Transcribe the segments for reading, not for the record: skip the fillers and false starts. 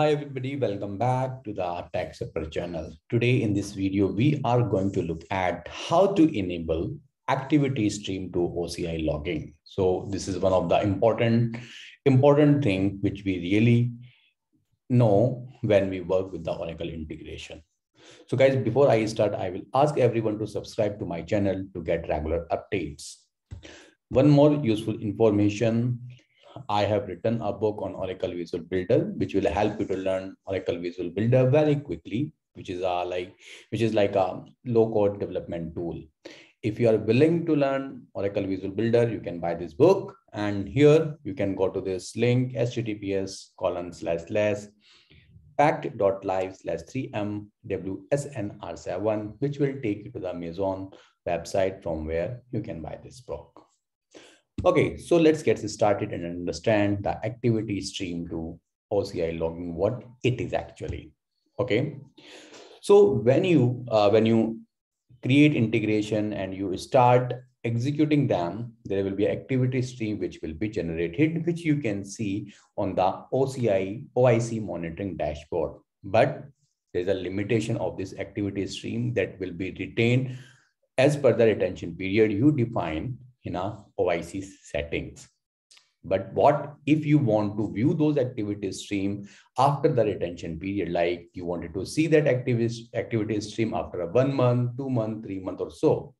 Hi everybody, welcome back to the TechSupper channel. Today in this video, we are going to look at how to enable activity stream to OCI logging. So this is one of the important thing which we really know when we work with the Oracle integration. So guys, before I start, I will ask everyone to subscribe to my channel to get regular updates. One more useful information. I have written a book on Oracle Visual Builder, which will help you to learn Oracle Visual Builder very quickly, which is like a low-code development tool. If you are willing to learn Oracle Visual Builder, you can buy this book. And here you can go to this link, https://pact.live/3mWSNR7, which will take you to the Amazon website from where you can buy this book. Okay, so let's get started and understand the activity stream to OCI logging, what it is actually. Okay, so when you create integration and you start executing them, there will be activity stream which will be generated, which you can see on the OIC monitoring dashboard. But there's a limitation of this activity stream that will be retained as per the retention period you define in our OIC settings. But what if you want to view those activity stream after the retention period, like you wanted to see that activity stream after a 1 month, 2 month, 3 month or so,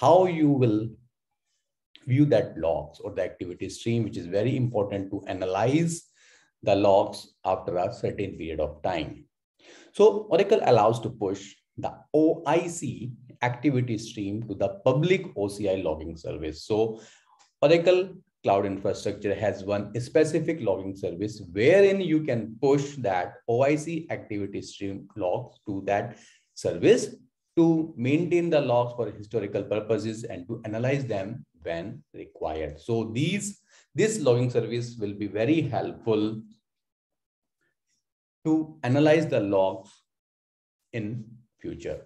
how you will view that logs or the activity stream, which is very important to analyze the logs after a certain period of time. So Oracle allows to push the OIC activity stream to the public OCI logging service. So Oracle Cloud Infrastructure has one specific logging service wherein you can push that OIC activity stream logs to that service to maintain the logs for historical purposes and to analyze them when required. So this logging service will be very helpful to analyze the logs in future.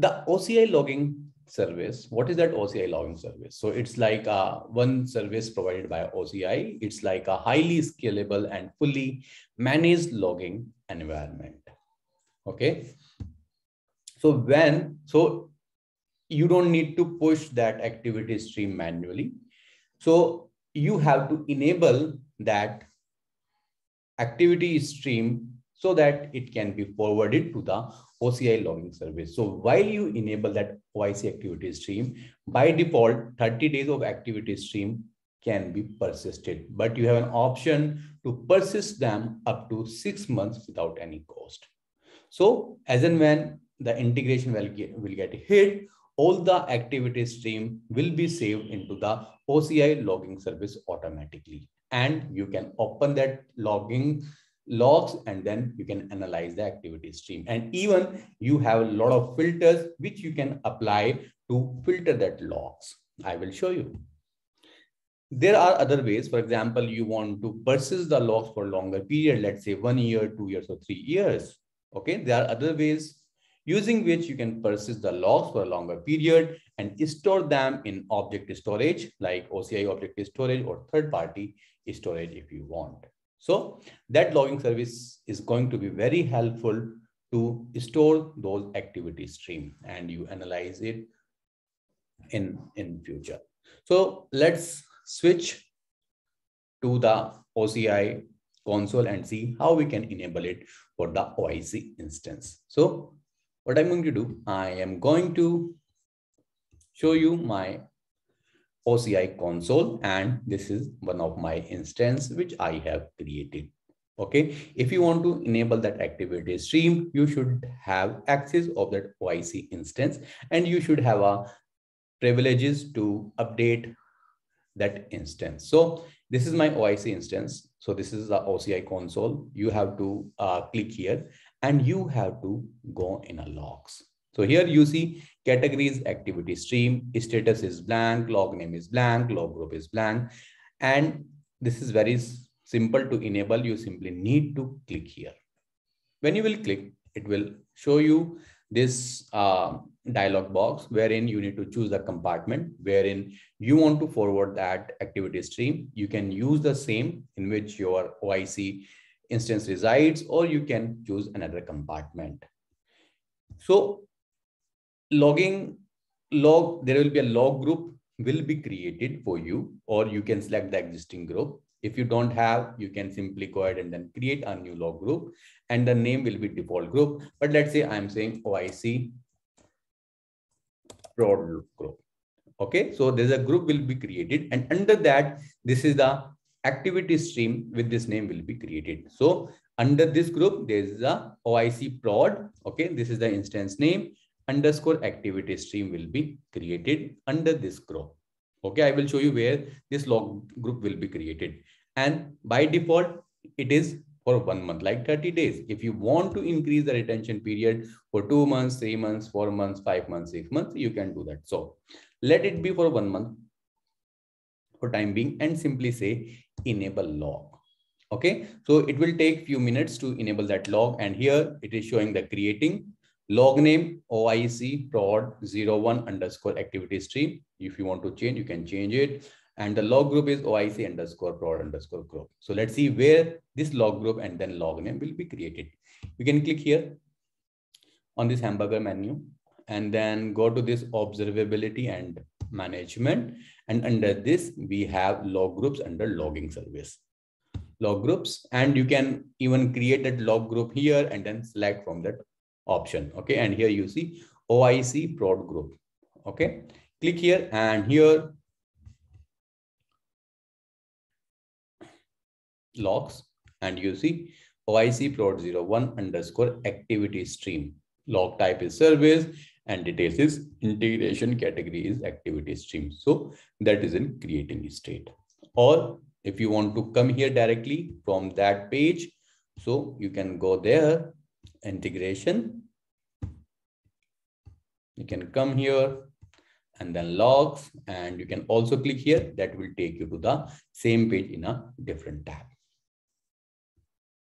The OCI logging service, what is that OCI logging service? So it's like one service provided by OCI. It's like a highly scalable and fully managed logging environment. Okay. So you don't need to push that activity stream manually. So you have to enable that activity stream so that it can be forwarded to the OCI logging service. So while you enable that OIC activity stream, by default, 30 days of activity stream can be persisted, but you have an option to persist them up to 6 months without any cost. So as and when the integration will get hit, all the activity stream will be saved into the OCI logging service automatically. And you can open that logs and then you can analyze the activity stream, and even you have a lot of filters which you can apply to filter that logs. I will show you. There are other ways. For example, you want to persist the logs for longer period, let's say 1 year, 2 years or 3 years. Okay, there are other ways using which you can persist the logs for a longer period and store them in object storage like OCI object storage or third party storage if you want. So that logging service is going to be very helpful to store those activity stream and you analyze it in future. So let's switch to the OCI console and see how we can enable it for the OIC instance. So what I'm going to do, I am going to show you my OCI console, and this is one of my instance which I have created. Okay, if you want to enable that activity stream, you should have access of that OIC instance and you should have a privileges to update that instance. So this is my OIC instance. So this is the OCI console. You have to click here and you have to go in a logs. So here you see categories, activity stream, status is blank, log name is blank, log group is blank. And this is very simple to enable. You simply need to click here. When you will click, it will show you this dialog box wherein you need to choose the compartment wherein you want to forward that activity stream. You can use the same in which your OIC instance resides, or you can choose another compartment. So there will be a log group will be created for you, or you can select the existing group. If you don't have, you can simply go ahead and then create a new log group, and the name will be default group. But let's say I'm saying OIC Prod group. Okay, so there's a group will be created, and under that, this is the activity stream with this name will be created. So under this group, there's a OIC prod. Okay, this is the instance name. Underscore activity stream will be created under this group. Okay, I will show you where this log group will be created. And by default, it is for 1 month, like 30 days. If you want to increase the retention period for 2 months, 3 months, 4 months, 5 months, 6 months, you can do that. So let it be for 1 month for time being, and simply say enable log. Okay, so it will take few minutes to enable that log. And here it is showing the creating log name OIC prod 01 underscore activity stream. If you want to change, you can change it. And the log group is OIC underscore prod underscore group. So let's see where this log group and then log name will be created. You can click here on this hamburger menu and then go to this observability and management. And under this, we have log groups under logging service. Log groups, and you can even create that log group here and then select from that option. Okay, and here you see OIC prod group. Okay, click here, and here logs, and you see OIC prod 01 underscore activity stream. Log type is service, and details is integration, category is activity stream. So that is in creating state. Or if you want to come here directly from that page, so you can go there, integration. You can come here and then logs, and you can also click here. That will take you to the same page in a different tab.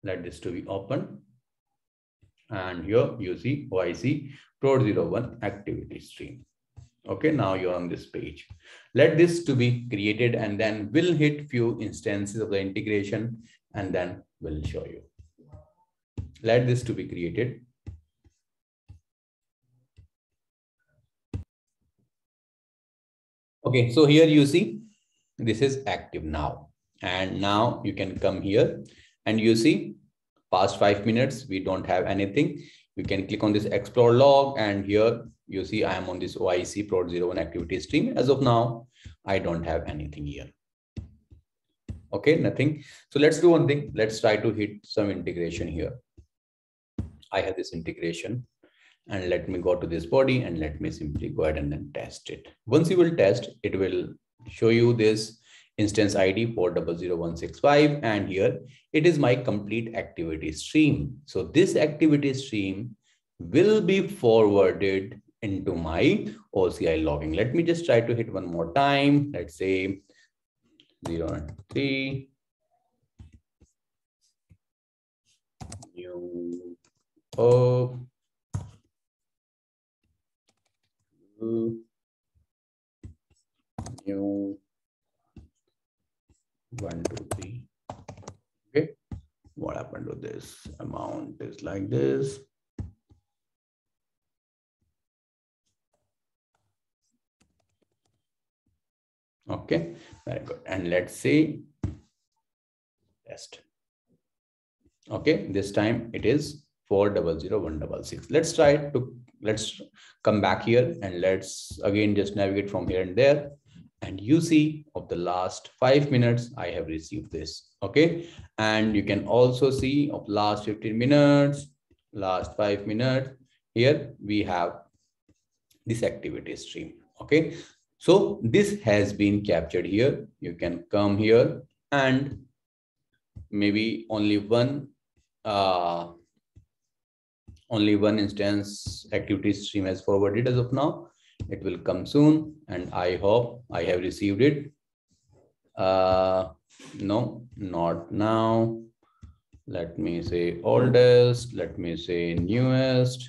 Let this to be open. And here you see OIC Prod 01 activity stream. Okay, now you're on this page. Let this to be created, and then we'll hit few instances of the integration, and then we'll show you. Let this to be created. Okay, so here you see this is active now. And now you can come here and you see past 5 minutes, we don't have anything. You can click on this explore log, and here you see I am on this OIC Prod 01 activity stream. As of now, I don't have anything here. Okay, nothing. So let's do one thing. Let's try to hit some integration here. I have this integration, and let me go to this body, and let me simply go ahead and then test it. Once you will test, it will show you this instance ID 400165, and here it is my complete activity stream. So this activity stream will be forwarded into my OCI logging. Let me just try to hit one more time. Let's say 0 and 3. New O new 1 2 3. Okay, what happened to this amount is like this. Okay, very good. And let's say test. Okay, this time it is 400166. Let's try to come back here, and let's again just navigate from here and there. And you see of the last 5 minutes, I have received this. Okay, and you can also see of last 15 minutes, last 5 minutes, here we have this activity stream. Okay, so this has been captured here. You can come here, and maybe only one instance activity stream has forwarded as of now. It will come soon, and I hope I have received it. No, not now. Let me say oldest. Let me say newest.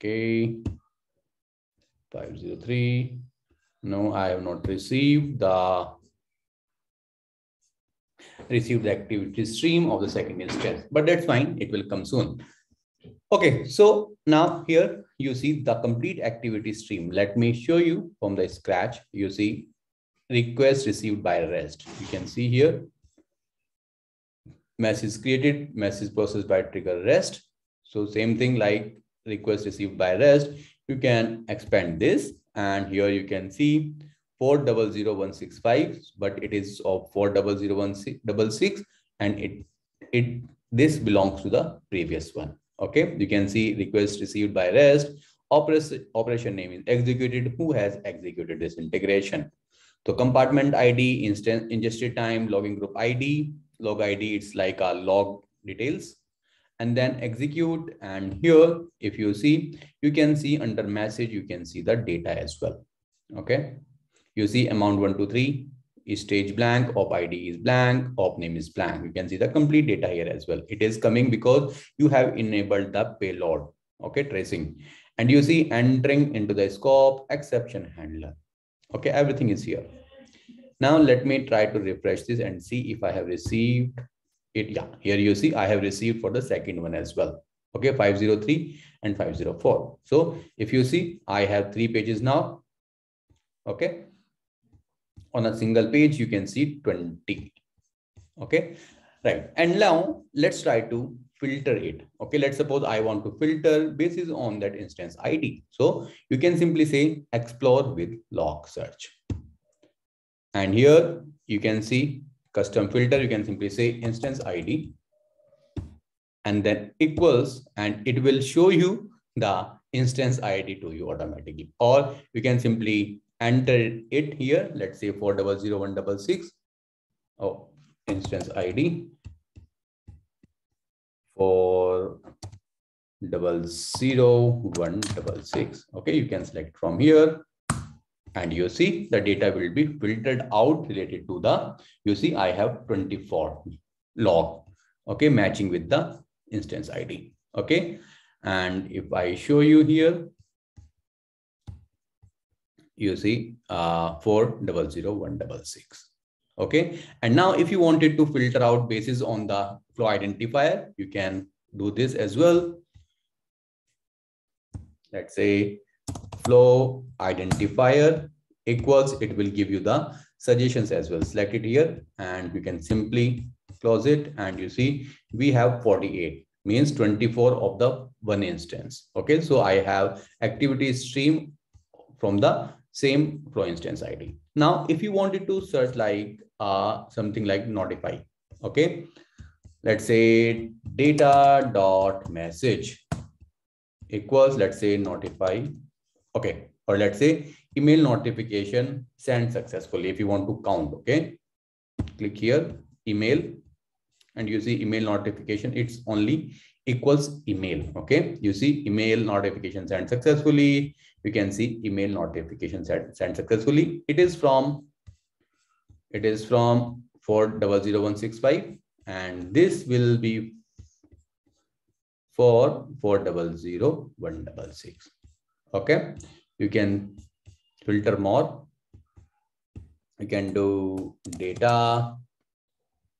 Okay. 503. No, I have not received the activity stream of the second instance, but that's fine. It will come soon. Okay. So now here you see the complete activity stream. Let me show you from the scratch. You see request received by REST. You can see here. Message created, message processed by trigger REST. So same thing like request received by REST. You can expand this and here you can see 400165, but it is of 400166 and this belongs to the previous one. Okay, you can see request received by REST. Operation name is executed. Who has executed this integration? So compartment ID, instance ingested time, logging group ID. Log ID, it's like our log details, and then execute. And here, if you see, you can see under message, you can see the data as well. Okay. You see amount 123 is stage blank, op ID is blank, op name is blank. You can see the complete data here as well. It is coming because you have enabled the payload. Okay. Tracing. And you see entering into the scope exception handler. Okay. Everything is here. Now let me try to refresh this and see if I have received it. Yeah, here you see I have received for the second one as well. Okay, 503 and 504. So if you see, I have three pages now. Okay, on a single page, you can see 20. Okay, right. And now let's try to filter it. Okay, let's suppose I want to filter basis on that instance ID. So you can simply say explore with log search. And here you can see custom filter. You can simply say instance ID and then equals, and it will show you the instance ID to you automatically, or you can simply enter it here. Let's say 400166. Oh, instance ID 400166. Okay, you can select from here. And you see the data will be filtered out related to the, you see, I have 24 log, okay, matching with the instance ID. Okay. And if I show you here, you see 400166. Okay. And now if you wanted to filter out basis on the flow identifier, you can do this as well. Let's say flow identifier equals, it will give you the suggestions as well. Select it here and you can simply close it. And you see, we have 48, means 24 of the one instance. Okay. So I have activity stream from the same flow instance ID. Now, if you wanted to search like something like notify, okay, let's say data dot message equals, let's say notify. Okay, or let's say email notification sent successfully if you want to count. Okay, click here email and you see email notification, it's only equals email. Okay, you see email notification sent successfully. You can see email notification sent successfully. It is from 400165 and this will be for 400166. Okay, you can filter more. You can do data,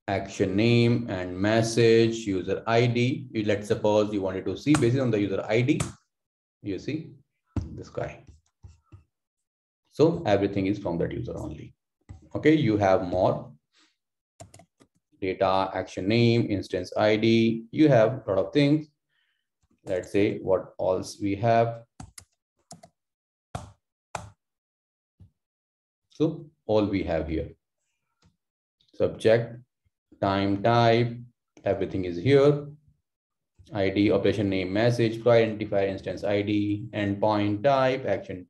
action name and message, user ID. Let's suppose you wanted to see based on the user ID. You see this guy. So everything is from that user only. Okay, you have more data, action name, instance ID. You have a lot of things. Let's say what else we have. So all we have here, subject, time, type, everything is here. ID, operation name, message, flow identifier, instance ID, endpoint type, action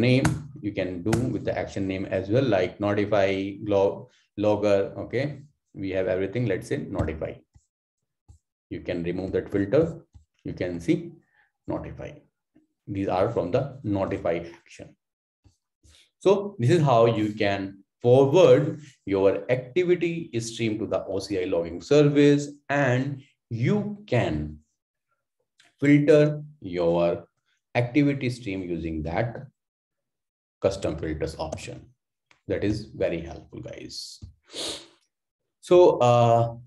name. You can do with the action name as well, like notify, logger. Okay, we have everything. Let's say notify. You can remove that filter. You can see notify. These are from the notify action. So this is how you can forward your activity stream to the OCI logging service, and you can filter your activity stream using that custom filters option. That is very helpful, guys. So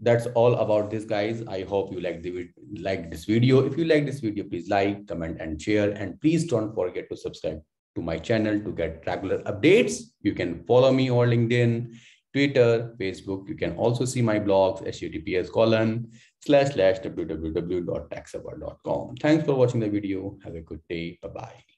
that's all about this, guys. I hope you like this video. If you like this video, please like, comment, and share. And please don't forget to subscribe to my channel to get regular updates. You can follow me on LinkedIn, Twitter, Facebook. You can also see my blogs, https://www.techsupper.com. Thanks for watching the video. Have a good day. Bye-bye.